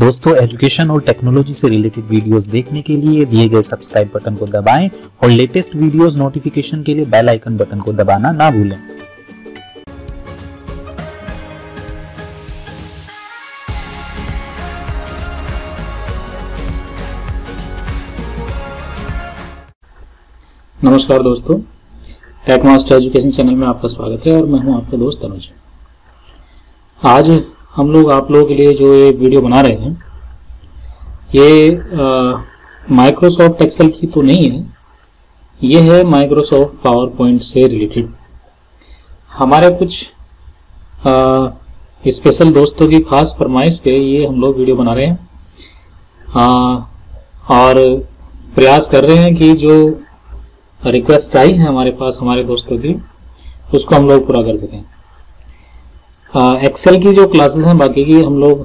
दोस्तों, एजुकेशन और टेक्नोलॉजी से रिलेटेड वीडियोस देखने के लिए दिए गए सब्सक्राइब बटन को दबाएं और लेटेस्ट वीडियोस नोटिफिकेशन के लिए बेल आइकन बटन को दबाना ना भूलें। नमस्कार दोस्तों, टेक मास्टर एजुकेशन चैनल में आपका स्वागत है और मैं हूं आपका दोस्त तनुज। आज हम लोग आप लोगों के लिए जो ये वीडियो बना रहे हैं ये माइक्रोसॉफ्ट एक्सेल की तो नहीं है, ये है माइक्रोसॉफ्ट पावरपॉइंट से रिलेटेड। हमारे कुछ स्पेशल दोस्तों की खास फरमाइश पे ये हम लोग वीडियो बना रहे हैं और प्रयास कर रहे हैं कि जो रिक्वेस्ट आई है हमारे पास हमारे दोस्तों की उसको हम लोग पूरा कर सकें। एक्सेल की जो क्लासेस हैं बाकी की हम लोग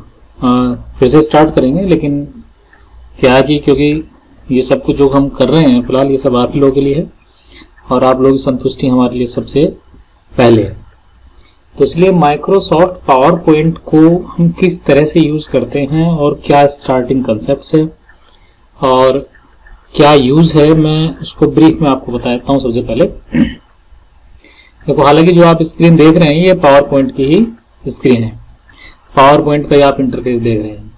फिर से स्टार्ट करेंगे, लेकिन क्या है कि क्योंकि ये सब कुछ जो हम कर रहे हैं फिलहाल ये सब आप लोगों के लिए है और आप लोगों की संतुष्टि हमारे लिए सबसे पहले है, तो इसलिए माइक्रोसॉफ्ट पावर पॉइंट को हम किस तरह से यूज़ करते हैं और क्या स्टार्टिंग कंसेप्ट है और क्या यूज है, मैं उसको ब्रीफ में आपको बता देता हूँ। सबसे पहले देखो, हालांकि जो आप स्क्रीन देख रहे हैं ये पावर पॉइंट की ही स्क्रीन है, पावर पॉइंट का ही आप इंटरफेस देख रहे हैं,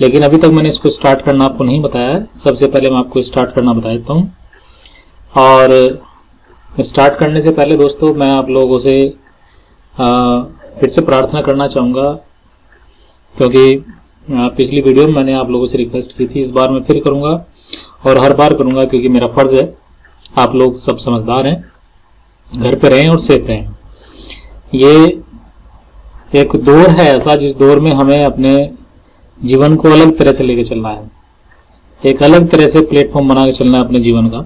लेकिन अभी तक मैंने इसको स्टार्ट करना आपको नहीं बताया है। सबसे पहले मैं आपको स्टार्ट करना बता देता हूँ और स्टार्ट करने से पहले दोस्तों मैं आप लोगों से फिर से प्रार्थना करना चाहूँगा, क्योंकि पिछली वीडियो में मैंने आप लोगों से रिक्वेस्ट की थी, इस बार मैं फिर करूँगा और हर बार करूंगा क्योंकि मेरा फर्ज है। आप लोग सब समझदार हैं, घर पे रहें और सेफ रहें। ये एक दौर है ऐसा जिस दौर में हमें अपने जीवन को अलग तरह से लेके चलना है, एक अलग तरह से प्लेटफॉर्म बना के चलना है अपने जीवन का,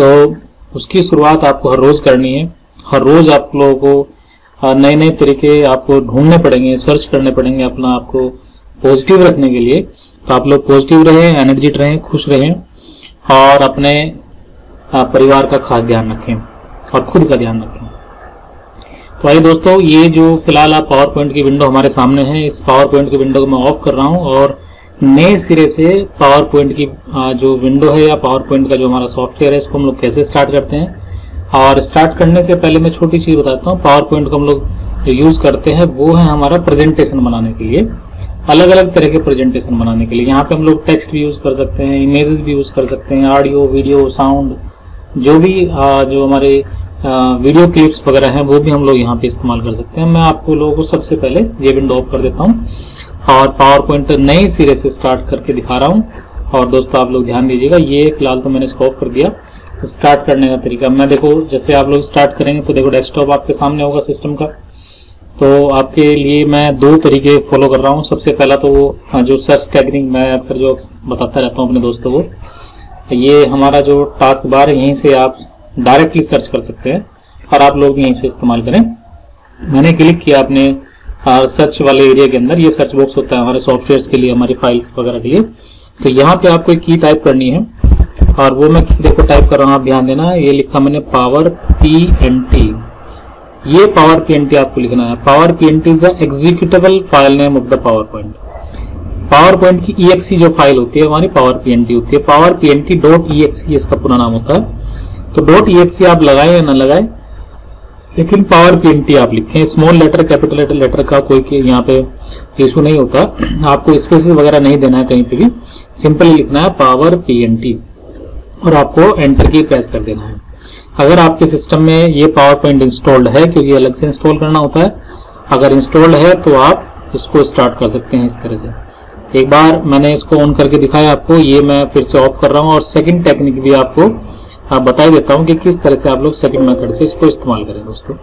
तो उसकी शुरुआत आपको हर रोज करनी है। हर रोज आप लोगों को नए नए तरीके आपको ढूंढने पड़ेंगे, सर्च करने पड़ेंगे अपना आपको पॉजिटिव रखने के लिए। तो आप लोग पॉजिटिव रहें, एनर्जेटिक रहें, खुश रहें और अपने परिवार का खास ध्यान रखें और खुद का ध्यान रखें। तो आइए दोस्तों, ये जो फिलहाल आप पावर पॉइंट की विंडो हमारे सामने है, इस पावर पॉइंट की विंडो को मैं ऑफ कर रहा हूँ और नए सिरे से पावर पॉइंट की जो विंडो है या पावर पॉइंट का जो हमारा सॉफ्टवेयर है इसको हम लोग कैसे स्टार्ट करते हैं। और स्टार्ट करने से पहले मैं छोटी चीज़ बताता हूँ। पावर पॉइंट को हम लोग जो यूज़ करते हैं वो है हमारा प्रेजेंटेशन बनाने के लिए, अलग अलग तरह के प्रेजेंटेशन बनाने के लिए। यहाँ पे हम लोग टेक्स्ट भी यूज़ कर सकते हैं, इमेजेस भी यूज़ कर सकते हैं, ऑडियो वीडियो साउंड जो भी जो हमारे वीडियो क्लिप्स वगैरह हैं वो भी हम लोग यहाँ पे इस्तेमाल कर सकते हैं। मैं आपको लोगों को सबसे पहले ये विंडो ऑफ कर देता हूँ और पावर पॉइंट नए सिरे से स्टार्ट करके दिखा रहा हूँ। और दोस्तों आप लोग ध्यान दीजिएगा, ये फिलहाल तो मैंने इसको ऑफ कर दिया। स्टार्ट करने का तरीका मैं देखो, जैसे आप लोग स्टार्ट करेंगे तो देखो डेस्कटॉप आपके सामने होगा सिस्टम का, तो आपके लिए मैं दो तरीके फॉलो कर रहा हूँ। सबसे पहला तो वो जो सर्च टैगिंग मैं अक्सर जो बताता रहता हूँ अपने दोस्तों को, ये हमारा जो टास्क बार है यहीं से आप डायरेक्टली सर्च कर सकते हैं और आप लोग यहीं से इस्तेमाल करें। मैंने क्लिक किया अपने सर्च वाले एरिया के अंदर, ये सर्च बॉक्स होता है हमारे सॉफ्टवेयर के लिए, हमारी फाइल्स वगैरह के लिए। तो यहाँ पे आपको एक की टाइप करनी है और वो मैं देखो टाइप कर रहा हूँ, आप ध्यान देना। ये लिखा मैंने पावर पी एन टी, ये पावर पी एन टी आपको लिखना है। Power P N T is executable file name of the PowerPoint. PowerPoint की ई एक्सी जो फाइल होती है हमारी पावर पी एन टी होती है, power P N T dot ई एक्सी इसका पूरा नाम होता है। तो डॉट ई एक्सी आप लगाए या ना लगाए, लेकिन पावर पी एन टी आप लिखें। स्मॉल लेटर कैपिटल लेटर का कोई यहाँ पे इशू नहीं होता, आपको स्पेसेस वगैरह नहीं देना है कहीं पे भी, सिंपली लिखना है पावर पी एन टी और आपको एंटर की प्रेस कर देना है। अगर आपके सिस्टम में ये पावर पॉइंट इंस्टॉल्ड है, क्योंकि अलग से इंस्टॉल करना होता है, अगर इंस्टॉल्ड है तो आप इसको स्टार्ट कर सकते हैं इस तरह से। एक बार मैंने इसको ऑन करके दिखाया आपको, ये मैं फिर से ऑफ कर रहा हूँ और सेकंड टेक्निक भी आपको बता देता हूँ कि किस तरह से आप लोग सेकंड मेथड से इसको इस्तेमाल करें। दोस्तों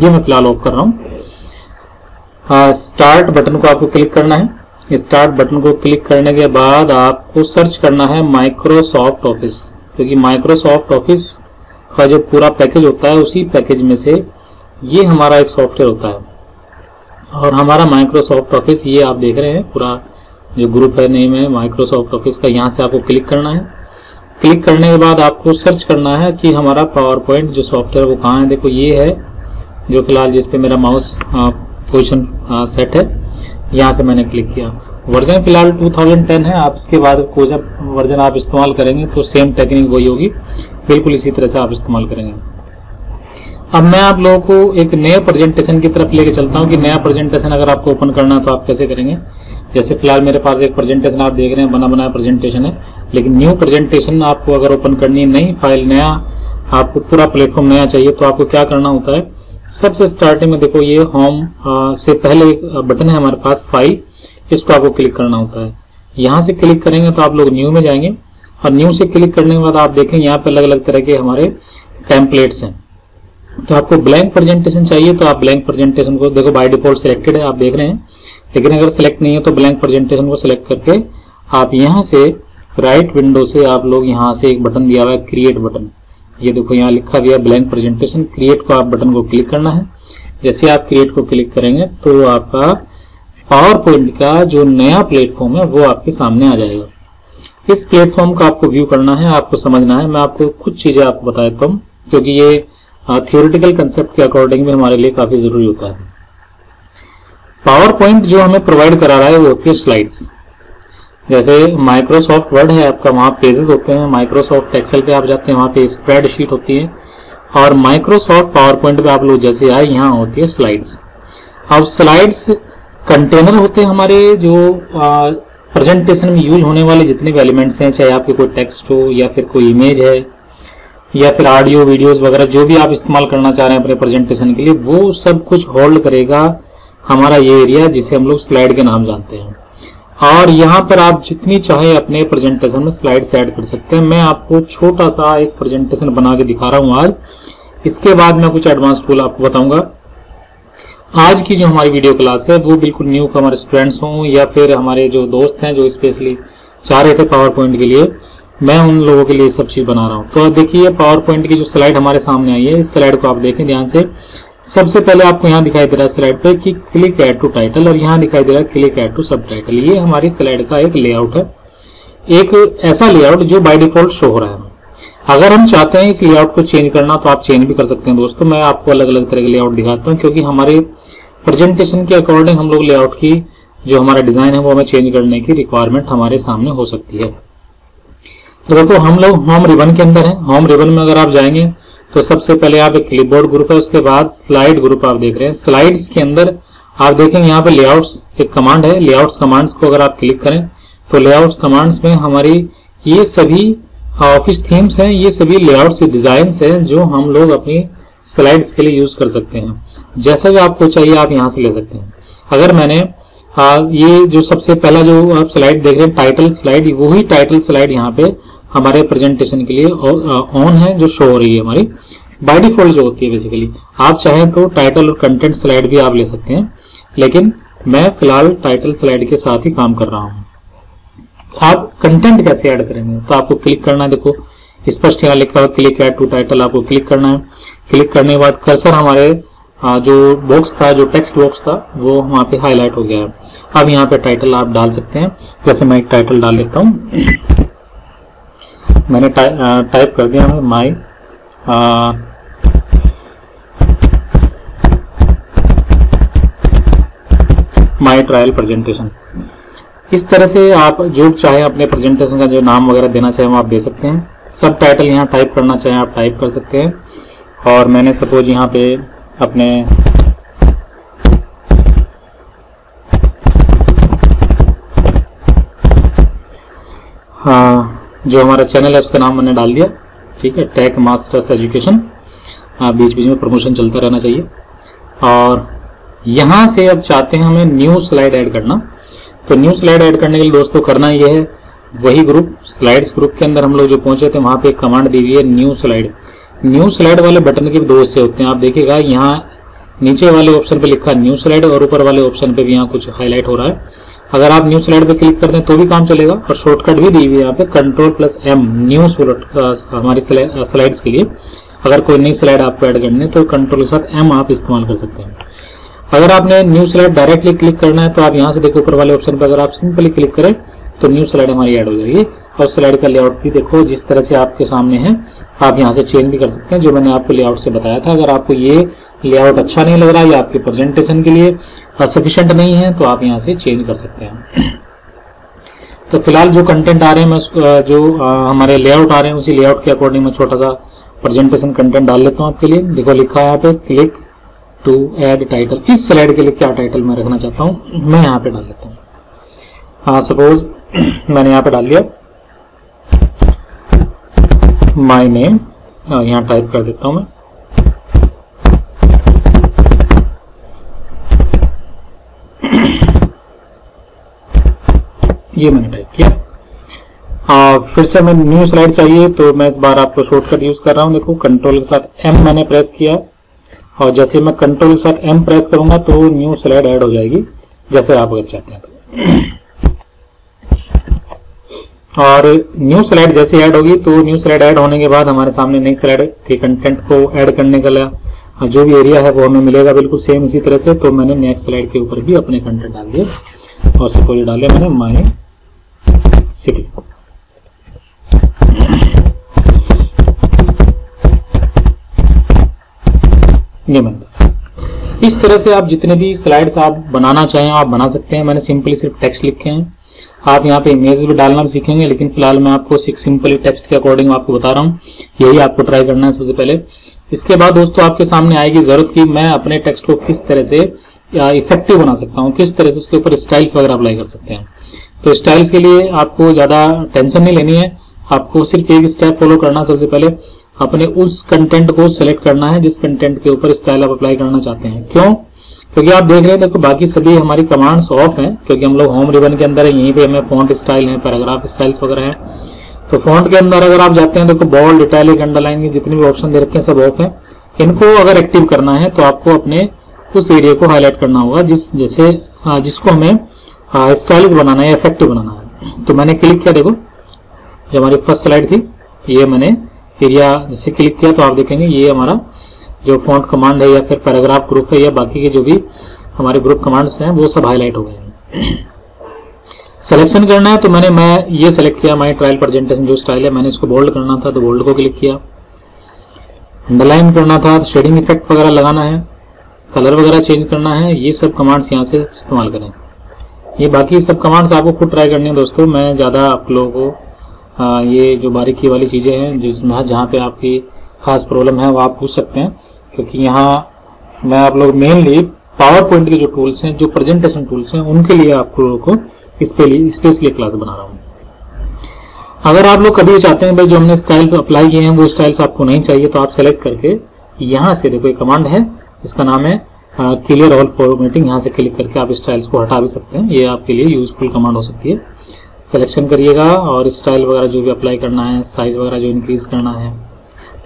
ये मैं फिलहाल ऑफ कर रहा हूँ। स्टार्ट बटन को आपको क्लिक करना है, स्टार्ट बटन को क्लिक करने के बाद आपको सर्च करना है माइक्रोसॉफ्ट ऑफिस, क्योंकि माइक्रोसॉफ्ट ऑफिस का जो पूरा पैकेज होता है उसी पैकेज में से ये हमारा एक सॉफ्टवेयर होता है और हमारा माइक्रोसॉफ्ट ऑफिस, ये आप देख रहे हैं पूरा जो ग्रुप है नेम है माइक्रोसॉफ्ट ऑफिस का, यहाँ से आपको क्लिक करना है। क्लिक करने के बाद आपको सर्च करना है कि हमारा पावर पॉइंट जो सॉफ्टवेयर वो कहाँ है। देखो ये है जो फिलहाल जिस पे मेरा माउस पोजिशन सेट है, यहाँ से मैंने क्लिक किया। वर्जन फिलहाल 2010 है, आप इसके बाद कोई जब वर्जन आप इस्तेमाल करेंगे तो सेम टेक्निक वही होगी, बिल्कुल इसी तरह से आप इस्तेमाल करेंगे। अब मैं आप लोगों को एक नए प्रेजेंटेशन की तरफ लेके चलता हूँ कि नया प्रेजेंटेशन अगर आपको ओपन करना है तो आप कैसे करेंगे। जैसे फिलहाल मेरे पास एक प्रेजेंटेशन आप देख रहे हैं, बना बनाया प्रेजेंटेशन है, लेकिन न्यू प्रेजेंटेशन आपको अगर ओपन करनी है, नई फाइल, नया आपको पूरा प्लेटफॉर्म नया चाहिए, तो आपको क्या करना होता है, सबसे स्टार्टिंग में देखो ये होम से पहले एक बटन है हमारे पास फाइल, इसको आपको क्लिक करना होता है। यहाँ से क्लिक करेंगे तो आप लोग न्यू में जाएंगे और न्यू से क्लिक करने के बाद आप देखें यहाँ पे अलग अलग तरह के हमारे टेम्पलेट्स हैं। तो आपको ब्लैंक प्रेजेंटेशन चाहिए तो आप ब्लैंक प्रेजेंटेशन को देखो, बाय डिफॉल्ट सिलेक्टेड है आप देख रहे हैं, लेकिन अगर सिलेक्ट नहीं है तो ब्लैंक प्रेजेंटेशन को सिलेक्ट करके आप यहाँ से राइट विंडो से आप लोग यहाँ से एक बटन दिया हुआ है क्रिएट बटन, ये देखो यहाँ लिखा गया ब्लैंक प्रेजेंटेशन क्रिएट, को आप बटन को क्लिक करना है। जैसे आप क्रिएट को क्लिक करेंगे तो आपका पावर पॉइंट का जो नया प्लेटफॉर्म है वो आपके सामने आ जाएगा। इस प्लेटफॉर्म का आपको व्यू करना है, आपको समझना है। मैं आपको कुछ चीजें आपको बता देता हूँ क्योंकि ये थियोरिटिकल कंसेप्ट के अकॉर्डिंग भी हमारे लिए काफी जरूरी होता है। पावर पॉइंट जो हमें प्रोवाइड करा रहा है वो होती है स्लाइड्स। जैसे माइक्रोसॉफ्ट वर्ड है आपका, वहाँ पेजेस होते हैं, माइक्रोसॉफ्ट एक्सेल पे आप जाते हैं वहाँ पे स्प्रेडशीट होती है, और माइक्रोसॉफ्ट पावर पॉइंट पे आप लोग जैसे आए यहाँ होती है स्लाइड्स। अब स्लाइड्स कंटेनर होते हैं हमारे, जो प्रेजेंटेशन में यूज होने वाले जितने भी एलिमेंट्स हैं, चाहे आपके कोई टेक्स्ट हो या फिर कोई इमेज है या फिर ऑडियो वीडियोज वगैरह, जो भी आप इस्तेमाल करना चाह रहे हैं अपने प्रेजेंटेशन के लिए, वो सब कुछ होल्ड करेगा हमारा ये एरिया जिसे हम लोग स्लाइड के नाम जानते हैं। और यहाँ पर आप जितनी चाहे अपने प्रेजेंटेशन में स्लाइड्स ऐड कर सकते हैं। मैं आपको छोटा सा एक प्रेजेंटेशन बना के दिखा रहा हूँ आज, इसके बाद मैं कुछ एडवांस टूल आपको बताऊंगा। आज की जो हमारी वीडियो क्लास है वो बिल्कुल न्यू का हमारे स्टूडेंट्स हों या फिर हमारे जो दोस्त हैं जो स्पेशली चाह रहे थे पावर पॉइंट के लिए, मैं उन लोगों के लिए सब चीज़ बना रहा हूँ। तो देखिए पावर पॉइंट की जो स्लाइड हमारे सामने आई है, इस स्लाइड को आप देखें ध्यान से। सबसे पहले आपको यहाँ दिखाई दे रहा है स्लाइड पे कि क्लिक ऐड टू टाइटल, और यहाँ दिखाई दे रहा है click add to subtitle. ये हमारी स्लाइड का एक लेआउट है, एक ऐसा लेआउट जो बाय डिफॉल्ट शो हो रहा है। अगर हम चाहते हैं इस लेआउट को चेंज करना तो आप चेंज भी कर सकते हैं दोस्तों। मैं आपको अलग अलग तरह के लेआउट दिखाता हूँ क्योंकि हमारे प्रेजेंटेशन के अकॉर्डिंग हम लोग लेआउट की जो हमारा डिजाइन है वो हमें चेंज करने की रिक्वायरमेंट हमारे सामने हो सकती है। तो देखो हम लोग होम रिबन के अंदर है। होम रिबन में अगर आप जाएंगे तो सबसे पहले आप एक क्लिपबोर्ड ग्रुप है, उसके बाद स्लाइड ग्रुप आप देख रहे हैं। स्लाइड्स के अंदर आप देखेंगे यहाँ पे लेआउट्स एक कमांड है, लेआउट्स कमांड्स को अगर आप क्लिक करें तो लेआउट्स कमांड्स में हमारी ये सभी ऑफिस थीम्स हैं, ये सभी लेआउट्स डिजाइन्स हैं जो हम लोग अपनी स्लाइड्स के लिए यूज कर सकते हैं। जैसा भी आपको चाहिए आप यहाँ से ले सकते हैं। अगर मैंने ये जो सबसे पहला जो आप स्लाइड देख रहे हैं टाइटल स्लाइड, वही टाइटल स्लाइड यहाँ पे हमारे प्रेजेंटेशन के लिए ऑन है जो शो हो रही है हमारी बाय डिफॉल्ट जो होती है बेसिकली। आप चाहें तो टाइटल और कंटेंट स्लाइड भी आप ले सकते हैं, लेकिन मैं फिलहाल टाइटल स्लाइड के साथ ही काम कर रहा हूँ। आप कंटेंट कैसे ऐड करेंगे तो आपको क्लिक करना है, देखो स्पष्ट यहाँ लिखा हुआ क्लिक ऐड टू टाइटल, आपको क्लिक करना है। क्लिक करने के बाद कर्सर हमारे जो बॉक्स था, जो टेक्स्ट बॉक्स था, वो वहाँ पे हाईलाइट हो गया है। अब यहाँ पे टाइटल आप डाल सकते हैं, जैसे मैं एक टाइटल डाल लेता हूँ। मैंने टाइप कर दिया है माई माई ट्रायल प्रेजेंटेशन। इस तरह से आप जो चाहे अपने प्रेजेंटेशन का जो नाम वगैरह देना चाहे वो आप दे सकते हैं। सब टाइटल यहाँ टाइप करना चाहे आप टाइप कर सकते हैं। और मैंने सपोज यहाँ पे अपने जो हमारा चैनल है उसका नाम मैंने डाल दिया, ठीक है, टेक मास्टर्स एजुकेशन। बीच बीच में प्रमोशन चलता रहना चाहिए। और यहाँ से अब चाहते हैं हमें न्यू स्लाइड ऐड करना, तो न्यू स्लाइड ऐड करने के लिए दोस्तों करना ये है, वही ग्रुप स्लाइड्स ग्रुप के अंदर हम लोग जो पहुंचे थे वहाँ पे एक कमांड दी हुई है न्यू स्लाइड। न्यू स्लाइड वाले बटन के दो हिस्से होते हैं, आप देखिएगा यहाँ नीचे वाले ऑप्शन पर लिखा न्यू स्लाइड और ऊपर वाले ऑप्शन पर भी यहाँ कुछ हाईलाइट हो रहा है। अगर आप न्यू स्लाइड पे क्लिक करते हैं तो भी काम चलेगा, और शॉर्टकट भी दी हुई है यहाँ पे Ctrl+M न्यू हमारी स्लाइड्स के लिए। अगर कोई नई स्लाइड आपको ऐड करनी है तो Ctrl के साथ M आप इस्तेमाल कर सकते हैं। अगर आपने न्यू स्लाइड डायरेक्टली क्लिक करना है तो आप यहाँ से देखो ऊपर वाले ऑप्शन पर अगर आप सिंपली क्लिक करें तो न्यू स्लाइड हमारी ऐड हो जाएगी। और स्लाइड का लेआउट भी देखो जिस तरह से आपके सामने है, आप यहाँ से चेंज भी कर सकते हैं जो मैंने आपको लेआउट से बताया था। अगर आपको ये लेआउट अच्छा नहीं लग रहा है या आपके प्रेजेंटेशन के लिए, सफिशेंट नहीं है तो आप यहाँ से चेंज कर सकते हैं। तो फिलहाल जो कंटेंट आ रहे हैं मैं जो हमारे लेआउट आ रहे हैं उसी लेआउट के अकॉर्डिंग मैं छोटा सा प्रेजेंटेशन कंटेंट डाल लेता हूँ आपके लिए। देखो लिखा है यहाँ पे क्लिक टू ऐड टाइटल। इस स्लाइड के लिए क्या टाइटल मैं रखना चाहता हूँ मैं यहाँ पे डाल लेता हूँ। हाँ सपोज मैंने यहाँ पे डाल लिया माय नेम, यहाँ टाइप कर देता हूँ मैं। ये मैंने टाइप किया। फिर से हमें न्यू स्लाइड चाहिए तो मैं इस बार आपको शॉर्टकट यूज कर रहा हूँ। देखो कंट्रोल के साथ एम मैंने प्रेस किया और जैसे मैं कंट्रोल के साथ एम प्रेस करूंगा तो न्यू स्लाइड ऐड हो जाएगी, जैसे आप अगर चाहते हैं तो। और न्यू स्लाइड जैसे ऐड होगी तो न्यू स्लाइड ऐड होने के बाद हमारे सामने नई स्लाइड के कंटेंट को ऐड करने के लिए जो भी एरिया है वो हमें मिलेगा बिल्कुल सेम इसी तरह से। तो मैंने नेक्स्ट स्लाइड के ऊपर भी अपने कंटेंट डाल दिए और सबको डाले मैंने माय सिटी। ये मैंने इस तरह से आप जितने भी स्लाइड्स आप बनाना चाहें आप बना सकते हैं। मैंने सिंपली सिर्फ टेक्स्ट लिखे हैं, आप यहाँ पे इमेज भी डालना भी सीखेंगे लेकिन फिलहाल मैं आपको सिंपली टेक्स्ट के अकॉर्डिंग आपको बता रहा हूँ, यही आपको ट्राई करना है सबसे पहले। इसके बाद दोस्तों आपके सामने आएगी जरूरत कि मैं अपने टेक्स्ट को किस तरह से इफेक्टिव बना सकता हूँ, किस तरह से उसके ऊपर स्टाइल्स वगैरह अप्लाई कर सकते हैं। तो स्टाइल्स के लिए आपको ज्यादा टेंशन नहीं लेनी है, आपको सिर्फ एक स्टेप फॉलो करना है। सबसे पहले अपने उस कंटेंट को सेलेक्ट करना है जिस कंटेंट के ऊपर स्टाइल आप अप्लाई करना चाहते हैं। क्यों? क्योंकि आप देख रहे हैं देखो बाकी सभी हमारी कमांड्स ऑफ हैं क्योंकि हम लोग होम रिबन के अंदर है, यहीं पे हमें फॉन्ट स्टाइल है, पैराग्राफ स्टाइल्स वगैरह है। तो फॉन्ट के अंदर अगर आप जाते हैं देखो बोल्ड, इटैलिक, अंडरलाइन जितने भी ऑप्शन दे रखे हैं सब ऑफ है। इनको अगर एक्टिव करना है तो आपको अपने उस एरिया को हाईलाइट करना होगा जिसको हमें स्टाइलिश बनाना है, इफेक्टिव बनाना है। तो मैंने क्लिक किया, देखो जो हमारी फर्स्ट स्लाइड थी ये मैंने एरिया जैसे क्लिक किया तो आप देखेंगे ये हमारा जो फॉन्ट कमांड है या फिर पैराग्राफ ग्रुप है या बाकी के जो भी हमारे ग्रुप कमांड्स हैं वो सब हाईलाइट हो गए हैं। सिलेक्शन करना है तो मैं ये सेलेक्ट किया, माय ट्रायल प्रेजेंटेशन जो स्टाइल है मैंने इसको बोल्ड करना था तो बोल्ड को क्लिक किया। अंडरलाइन करना था, शेडिंग इफेक्ट वगैरह लगाना है, कलर वगैरह चेंज करना है, ये सब कमांड्स यहाँ से इस्तेमाल करें। ये बाकी सब कमांड्स आपको खुद ट्राई करनी है दोस्तों। मैं ज़्यादा आप लोगों को ये जो बारीकी वाली चीज़ें हैं जिसमें जहाँ पे आपकी खास प्रॉब्लम है वो आप पूछ सकते हैं क्योंकि यहाँ मैं आप लोग मेनली पावर पॉइंट के जो टूल्स हैं, जो प्रेजेंटेशन टूल्स हैं उनके लिए आप लोगों को स्पेशली क्लास बना रहा हूँ। अगर आप लोग कभी चाहते हैं भाई जो हमने स्टाइल्स अप्लाई किए हैं वो स्टाइल्स आपको नहीं चाहिए तो आप सेलेक्ट करके यहाँ से देखो एक कमांड है इसका नाम है क्लियर ऑल फॉर्मेटिंग, यहाँ से क्लिक करके आप स्टाइल्स को हटा भी सकते हैं। ये आपके लिए यूजफुल कमांड हो सकती है। सिलेक्शन करिएगा और स्टाइल वगैरह जो भी अप्लाई करना है, साइज वगैरह जो इंक्रीज करना है,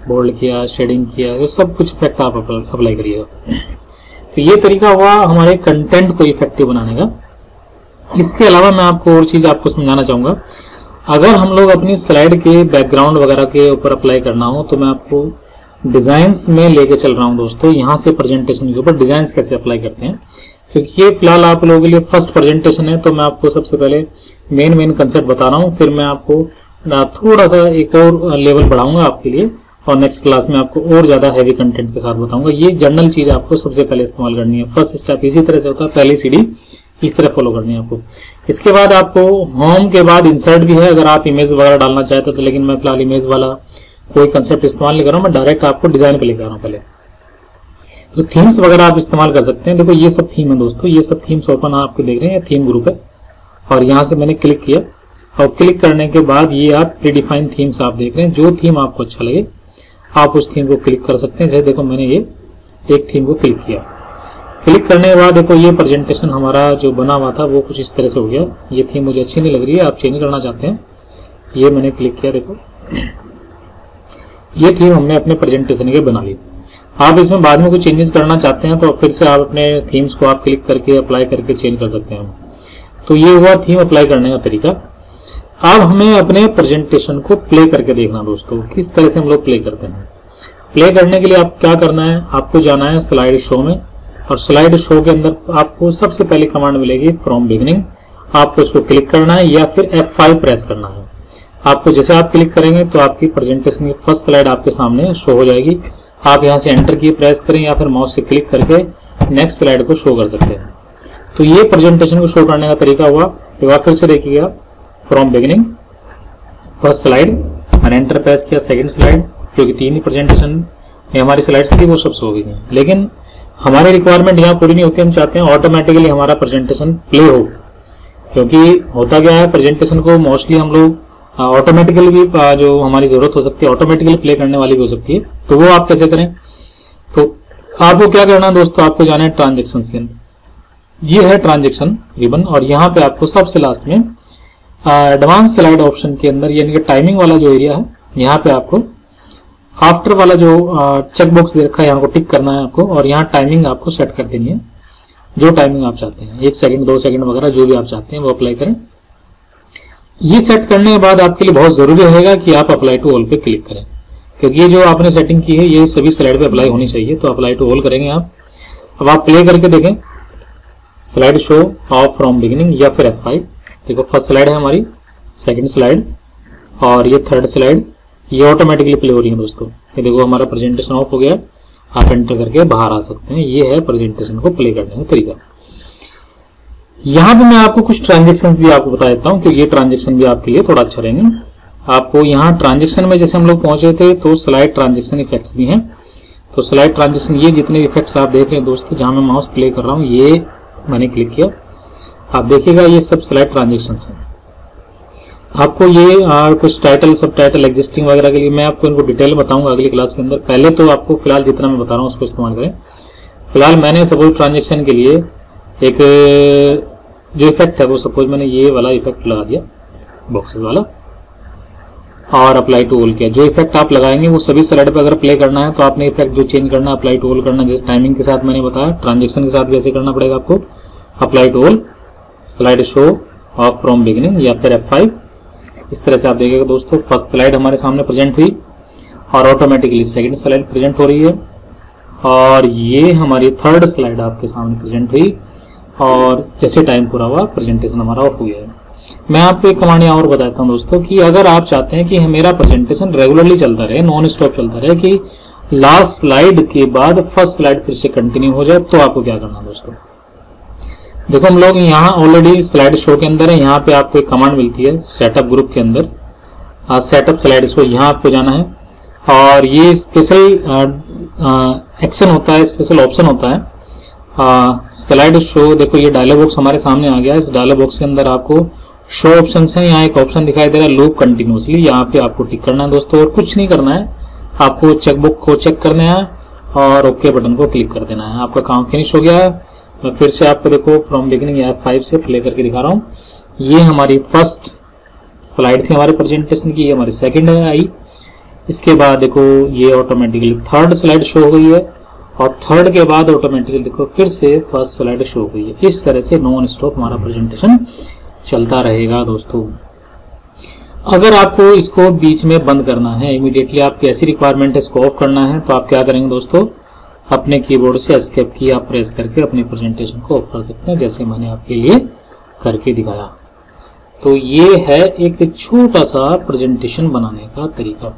बोल्ड किया, शेडिंग किया, ये सब कुछ इफेक्ट आप अप्लाई करिएगा। तो ये तरीका हुआ हमारे कंटेंट को इफेक्टिव बनाने का। इसके अलावा मैं आपको और चीज़ आपको समझाना चाहूँगा। अगर हम लोग अपनी स्लाइड के बैकग्राउंड वगैरह के ऊपर अप्लाई करना हो तो मैं आपको डिज़ाइंस में लेके चल रहा हूँ दोस्तों। यहाँ से प्रेजेंटेशन के ऊपर डिज़ाइंस कैसे अप्लाई करते हैं क्योंकि ये फिलहाल आप लोगों के लिए फर्स्ट प्रेजेंटेशन है तो मैं आपको सबसे पहले मेन कंसेप्ट बता रहा हूँ, फिर मैं आपको थोड़ा सा एक और लेवल बढ़ाऊंगा आपके लिए और नेक्स्ट क्लास में आपको और ज़्यादा हैवी कंटेंट के साथ बताऊंगा। ये जनरल चीज़ आपको सबसे पहले इस्तेमाल करनी है। फर्स्ट स्टेप इसी तरह से होता है, पहली सीढ़ी इस तरह फॉलो करनी है आपको। इसके बाद आपको होम के बाद इंसर्ट भी है अगर आप इमेज वगैरह डालना चाहते तो, लेकिन मैं फिलहाल इमेज वाला कोई कंसेप्ट इस्तेमाल नहीं कर रहा हूँ, मैं डायरेक्ट आपको डिज़ाइन पर लेकर आ रहा हूँ पहले। तो थीम्स वगैरह आप इस्तेमाल कर सकते हैं। देखो ये सब थीम है दोस्तों, ये सब थीम्स ओपन आपको देख रहे हैं, थीम ग्रुप है और यहाँ से मैंने क्लिक किया और क्लिक करने के बाद ये आप प्रीडिफाइन थीम्स आप देख रहे हैं। जो थीम आपको अच्छा लगे आप उस थीम को क्लिक कर सकते हैं। जैसे देखो मैंने ये एक थीम को क्लिक किया, क्लिक करने के बाद देखो ये प्रेजेंटेशन हमारा जो बना हुआ था वो कुछ इस तरह से हो गया। ये थीम मुझे अच्छी नहीं लग रही है, आप चेंज करना चाहते हैं, ये मैंने क्लिक किया, देखो ये थीम हमने अपने प्रेजेंटेशन के बना ली। आप इसमें बाद में कुछ चेंजेस करना चाहते हैं तो फिर से आप अपने थीम्स को आप क्लिक करके अप्लाई करके चेंज कर सकते हैं। तो ये हुआ थीम अप्लाई करने का तरीका। अब हमें अपने प्रेजेंटेशन को प्ले करके देखना दोस्तों, किस तरह से हम लोग प्ले करते हैं। प्ले करने के लिए आप क्या करना है, आपको जाना है स्लाइड शो में और स्लाइड शो के अंदर आपको सबसे पहली कमांड मिलेगी फ्रॉम बिगिनिंग। आपको इसको क्लिक करना है या फिर F5 प्रेस करना है। आपको जैसे आप क्लिक करेंगे तो आपकी प्रेजेंटेशन की फर्स्ट स्लाइड आपके सामने शो हो जाएगी। आप यहाँ से एंटर की प्रेस करें या फिर माउस से क्लिक करके नेक्स्ट स्लाइड को शो कर सकते हैं। तो ये प्रेजेंटेशन को शो करने का तरीका हुआ। एक बार फिर से देखिएगा, फ्रॉम बिगिनिंग, फर्स्ट स्लाइड मैंने एंटर प्रेस किया, सेकंड स्लाइड, क्योंकि तीन ही प्रेजेंटेशन में हमारी स्लाइड्स थी वो सब शो हो गई। लेकिन हमारी रिक्वायरमेंट यहाँ पूरी नहीं होती, हम चाहते हैं ऑटोमेटिकली हमारा प्रेजेंटेशन प्ले हो, क्योंकि होता क्या है प्रेजेंटेशन को मोस्टली हम लोग ऑटोमेटिकली भी जो हमारी जरूरत हो सकती है ऑटोमेटिकली प्ले करने वाली भी हो सकती है। तो वो आप कैसे करें, तो आपको क्या करना है दोस्तों, आपको जाना है ट्रांजेक्शन के अंदर, ये है ट्रांजेक्शन रिबन, और यहाँ पे आपको सबसे लास्ट में एडवांस स्लाइड ऑप्शन के अंदर यानी कि टाइमिंग वाला जो एरिया है यहाँ पे आपको आफ्टर वाला जो चेकबॉक्स दे रखा है यहाँ को टिक करना है आपको, और यहाँ टाइमिंग आपको सेट कर देनी है जो टाइमिंग आप चाहते हैं, 1 सेकंड 2 सेकंड वगैरह जो भी आप चाहते हैं वो अप्लाई करें। ये सेट करने के बाद आपके लिए बहुत जरूरी रहेगा कि आप अप्लाई टू ऑल पे क्लिक करें, क्योंकि ये जो आपने सेटिंग की है ये सभी स्लाइड पे अप्लाई होनी चाहिए। तो अप्लाई टू ऑल करेंगे आप। अब आप प्ले करके देखें, slide show of from beginning या फिर F5, देखो फर्स्ट स्लाइड है हमारी, सेकेंड स्लाइड और ये थर्ड स्लाइड, ये ऑटोमेटिकली प्ले हो रही है दोस्तों। ये देखो हमारा प्रेजेंटेशन ऑफ हो गया, आप एंटर करके बाहर आ सकते हैं। ये है प्रेजेंटेशन को प्ले करने का तरीका। यहाँ पे मैं आपको कुछ ट्रांजेक्शन्स भी आपको बता देता हूँ, क्योंकि ये ट्रांजेक्शन भी आपके लिए थोड़ा अच्छा रहेंगे। आपको यहाँ ट्रांजेक्शन में जैसे हम लोग पहुंचे थे तो स्लाइड ट्रांजेक्शन इफेक्ट्स भी हैं। तो स्लाइड ट्रांजेक्शन ये जितने इफेक्ट्स आप देख रहे हैं दोस्तों, जहाँ मैं माउस प्ले कर रहा हूँ ये मैंने क्लिक किया, आप देखिएगा ये सब स्लाइड ट्रांजेक्शन हैं। आपको ये कुछ टाइटल सब टाइटल एग्जिस्टिंग वगैरह के लिए मैं आपको इनको डिटेल बताऊंगा अगली क्लास के अंदर। पहले तो आपको फिलहाल जितना मैं बता रहा हूँ उसको इस्तेमाल करें। फिलहाल मैंने सपोज ट्रांजेक्शन के लिए एक जो इफेक्ट है वो सपोज मैंने ये वाला इफेक्ट लगा दिया, बॉक्सेस वाला, और अप्लाई टू ऑल किया। जो इफेक्ट आप लगाएंगे वो सभी स्लाइड पर अगर प्ले करना है तो आपने इफेक्ट जो चेंज करना है अप्लाई टू ऑल करना, जैसे टाइमिंग के साथ मैंने बताया, ट्रांजेक्शन के साथ कैसे करना पड़ेगा आपको, apply to all, slide show of from beginning या फिर F5। इस तरह से आप देखिएगा दोस्तों, फर्स्ट स्लाइड हमारे सामने प्रेजेंट हुई और ऑटोमेटिकली सेकंड स्लाइड प्रेजेंट हो रही है, और ये हमारी थर्ड स्लाइड आपके सामने प्रेजेंट हुई, और जैसे टाइम पूरा हुआ प्रेजेंटेशन हमारा ऑफ हो गया है। मैं आपको एक कहानी और बताता हूँ दोस्तों कि अगर आप चाहते हैं कि मेरा प्रेजेंटेशन रेगुलरली चलता रहे, नॉन स्टॉप चलता रहे, कि लास्ट स्लाइड के बाद फर्स्ट स्लाइड फिर से कंटिन्यू हो जाए, तो आपको क्या करना है दोस्तों, देखो हम लोग यहाँ ऑलरेडी स्लाइड शो के अंदर है। यहाँ पे आपको एक कमांड मिलती है सेटअप ग्रुप के अंदर, सेटअप स्लाइड शो, यहाँ आपको जाना है, और ये स्पेशल एक्शन होता है, स्पेशल ऑप्शन होता है स्लाइड शो। देखो ये डायलॉग बॉक्स हमारे सामने आ गया है। इस डायलॉग बॉक्स के अंदर आपको शो ऑप्शन है, यहाँ एक ऑप्शन दिखाई दे रहा है लूप कंटिन्यूसली, यहाँ पे आपको टिक करना है दोस्तों, और कुछ नहीं करना है। आपको चेकबुक को चेक करना है और ओके बटन को क्लिक कर देना है, आपका काम फिनिश हो गया है। मैं फिर से आपको देखो फ्रॉम बिगिनिंग या F5 से प्ले करके दिखा रहा हूँ। ये हमारी फर्स्ट स्लाइड थी हमारे प्रेजेंटेशन की, ये हमारी सेकंड आई, इसके बाद देखो ये ऑटोमेटिकली थर्ड स्लाइड शो हो गई है, और थर्ड के बाद ऑटोमेटिकली देखो फिर से फर्स्ट स्लाइड शो हो गई है। इस तरह से नॉन स्टॉप हमारा प्रेजेंटेशन चलता रहेगा दोस्तों। अगर आपको इसको बीच में बंद करना है, इमीडिएटली आपकी ऐसी रिक्वायरमेंट है इसको ऑफ करना है, तो आप क्या करेंगे दोस्तों, अपने कीबोर्ड से एस्केप की आप प्रेस करके अपने प्रेजेंटेशन को ऑफ कर सकते हैं, जैसे मैंने आपके लिए करके दिखाया। तो ये है एक छोटा सा प्रेजेंटेशन बनाने का तरीका।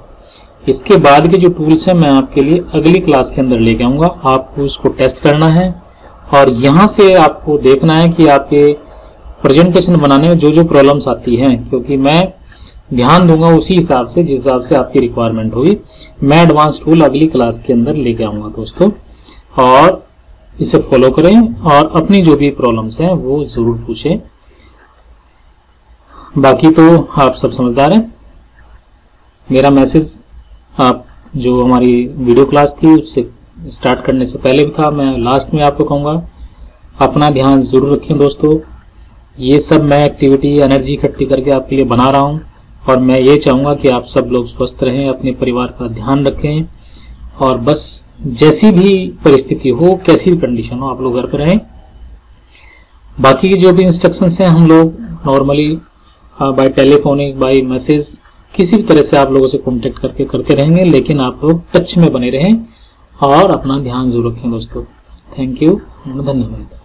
इसके बाद के जो टूल्स हैं मैं आपके लिए अगली क्लास के अंदर लेके आऊँगा, आपको इसको टेस्ट करना है, और यहाँ से आपको देखना है कि आपके प्रेजेंटेशन बनाने में जो जो प्रॉब्लम्स आती हैं, क्योंकि मैं ध्यान दूंगा उसी हिसाब से जिस हिसाब से आपकी रिक्वायरमेंट होगी। मैं एडवांस टूल अगली क्लास के अंदर लेके आऊंगा दोस्तों, और इसे फॉलो करें और अपनी जो भी प्रॉब्लम्स हैं वो जरूर पूछें। बाकी तो आप सब समझदार हैं। मेरा मैसेज आप जो हमारी वीडियो क्लास थी उससे स्टार्ट करने से पहले भी था, मैं लास्ट में आपको कहूँगा अपना ध्यान जरूर रखें दोस्तों। ये सब मैं एक्टिविटी एनर्जी इकट्ठी करके आपके लिए बना रहा हूँ, और मैं ये चाहूँगा कि आप सब लोग स्वस्थ रहें, अपने परिवार का ध्यान रखें, और बस जैसी भी परिस्थिति हो, कैसी भी कंडीशन हो, आप लोग घर पर रहें। बाकी की जो भी इंस्ट्रक्शंस हैं हम लोग normally by telephonic, by message, किसी भी तरह से आप लोगों से कॉन्टेक्ट करके करते रहेंगे, लेकिन आप लोग टच में बने रहें और अपना ध्यान जरूर रखें दोस्तों। थैंक यू, धन्यवाद।